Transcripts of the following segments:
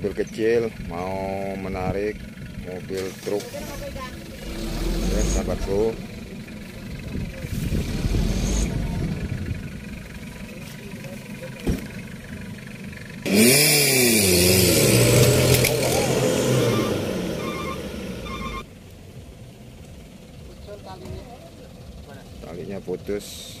mobil kecil mau menarik mobil truk ya sahabatku. Talinya putus.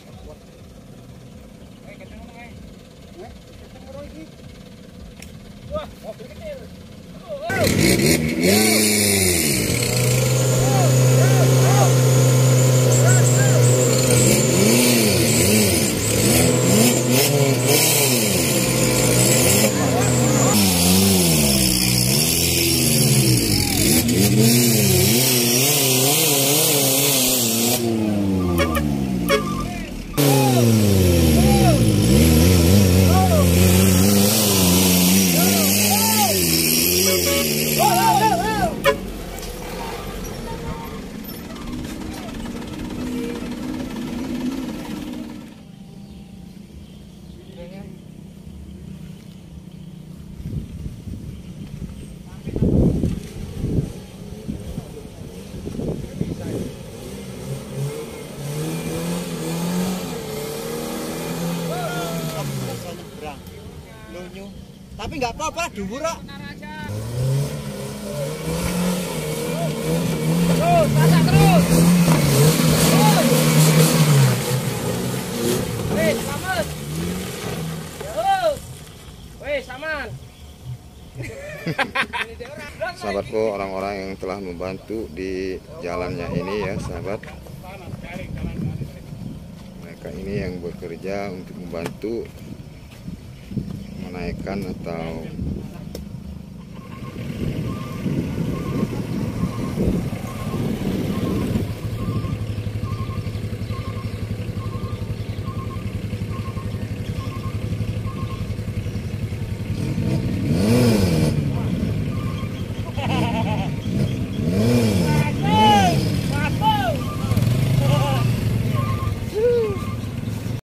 Tapi nggak apa-apa, dhuwur kok. Terus, tasak terus. Wes, saman. Wes, saman. Sahabatku, orang-orang yang telah membantu di jalannya ini ya, sahabat. Mereka ini yang bekerja untuk membantu naikkan atau